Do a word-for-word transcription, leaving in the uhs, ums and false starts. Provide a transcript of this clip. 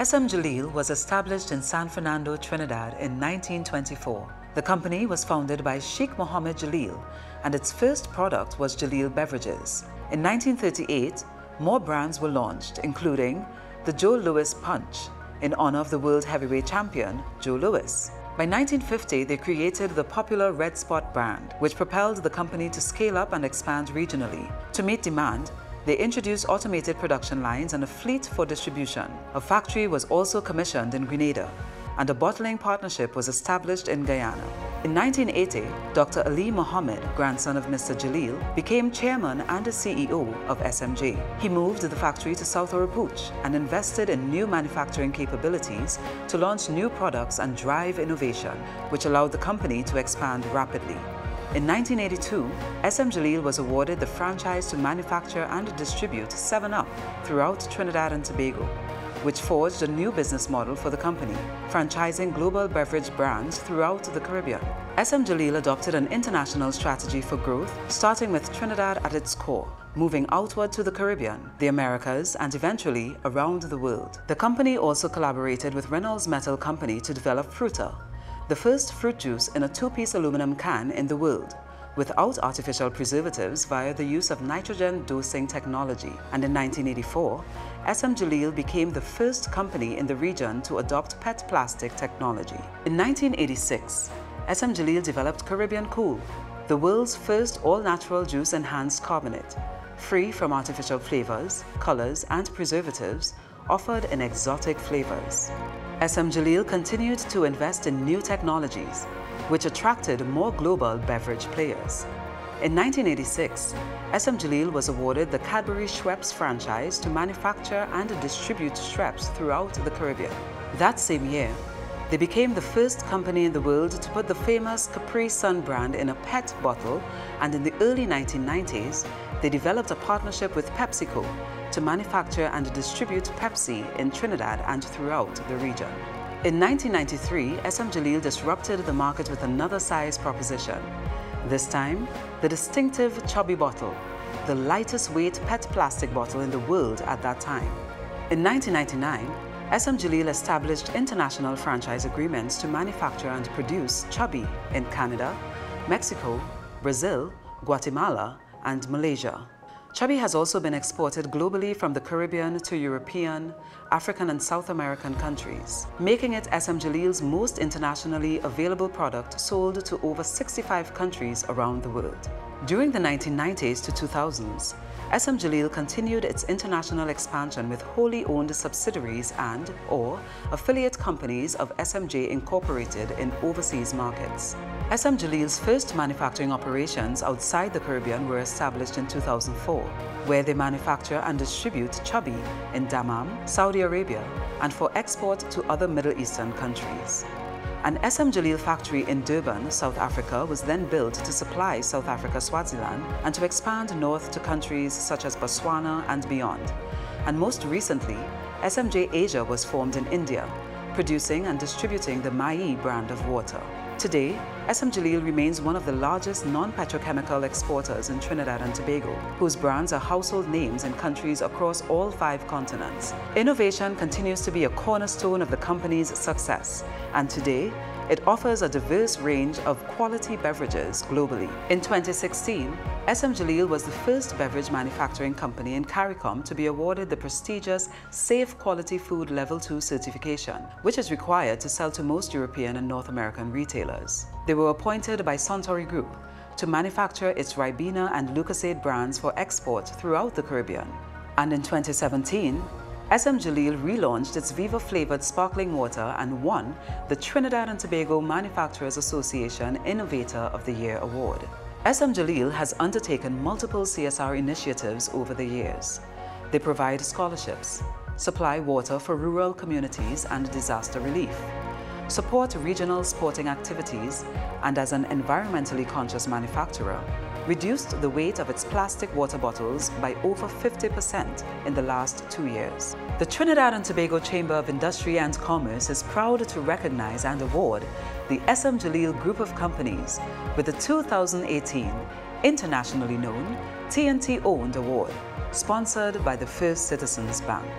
S M Jaleel was established in San Fernando, Trinidad in nineteen twenty-four. The company was founded by Sheikh Mohammed Jaleel, and its first product was Jaleel beverages. In nineteen thirty-eight, more brands were launched, including the Joe Louis Punch, in honor of the world heavyweight champion, Joe Louis. By nineteen fifty, they created the popular Red Spot brand, which propelled the company to scale up and expand regionally. To meet demand, they introduced automated production lines and a fleet for distribution. A factory was also commissioned in Grenada, and a bottling partnership was established in Guyana. In nineteen eighty, Doctor Ali Mohammed, grandson of Mister Jaleel, became chairman and the C E O of S M J. He moved the factory to South Oropouche and invested in new manufacturing capabilities to launch new products and drive innovation, which allowed the company to expand rapidly. In nineteen eighty-two, S M Jaleel was awarded the franchise to manufacture and distribute seven up throughout Trinidad and Tobago, which forged a new business model for the company, franchising global beverage brands throughout the Caribbean. S M Jaleel adopted an international strategy for growth, starting with Trinidad at its core, moving outward to the Caribbean, the Americas, and eventually around the world. The company also collaborated with Reynolds Metal Company to develop Fruta, the first fruit juice in a two-piece aluminum can in the world, without artificial preservatives via the use of nitrogen dosing technology. And in nineteen eighty-four, S M Jaleel became the first company in the region to adopt PET plastic technology. In nineteen eighty-six, S M Jaleel developed Caribbean Cool, the world's first all-natural juice-enhanced carbonate, free from artificial flavors, colors, and preservatives, offered in exotic flavors. S M Jaleel continued to invest in new technologies, which attracted more global beverage players. In nineteen eighty-six, S M Jaleel was awarded the Cadbury Schweppes franchise to manufacture and distribute Schweppes throughout the Caribbean. That same year, they became the first company in the world to put the famous Capri Sun brand in a PET bottle, and in the early nineteen nineties, they developed a partnership with PepsiCo to manufacture and distribute Pepsi in Trinidad and throughout the region. In nineteen ninety-three, S M Jaleel disrupted the market with another size proposition. This time, the distinctive Chubby bottle, the lightest weight PET plastic bottle in the world at that time. In nineteen ninety-nine, S M Jaleel established international franchise agreements to manufacture and produce Chubby in Canada, Mexico, Brazil, Guatemala, and Malaysia. Chubby has also been exported globally from the Caribbean to European, African, and South American countries, making it S M Jaleel's most internationally available product, sold to over sixty-five countries around the world. During the nineteen nineties to two thousands, S M Jaleel continued its international expansion with wholly owned subsidiaries and or affiliate companies of S M J Incorporated in overseas markets. S M Jaleel's first manufacturing operations outside the Caribbean were established in two thousand four, where they manufacture and distribute Chubby in Dammam, Saudi Arabia, and for export to other Middle Eastern countries. An S M Jaleel factory in Durban, South Africa, was then built to supply South Africa, Swaziland, and to expand north to countries such as Botswana and beyond. And most recently, S M J Asia was formed in India, producing and distributing the Mai brand of water. Today, S M Jaleel remains one of the largest non-petrochemical exporters in Trinidad and Tobago, whose brands are household names in countries across all five continents. Innovation continues to be a cornerstone of the company's success, and today, it offers a diverse range of quality beverages globally. In twenty sixteen, S M Jaleel was the first beverage manufacturing company in CARICOM to be awarded the prestigious Safe Quality Food Level two certification, which is required to sell to most European and North American retailers. They were appointed by Suntory Group to manufacture its Ribena and Lucozade brands for export throughout the Caribbean. And in twenty seventeen, S M Jaleel relaunched its Viva-flavored sparkling water and won the Trinidad and Tobago Manufacturers Association Innovator of the Year award. S M Jaleel has undertaken multiple C S R initiatives over the years. They provide scholarships, supply water for rural communities and disaster relief, support regional sporting activities, and as an environmentally conscious manufacturer, reduced the weight of its plastic water bottles by over fifty percent in the last two years. The Trinidad and Tobago Chamber of Industry and Commerce is proud to recognize and award the S M Jaleel Group of Companies with the two thousand eighteen internationally known T N T Owned Award, sponsored by the First Citizens Bank.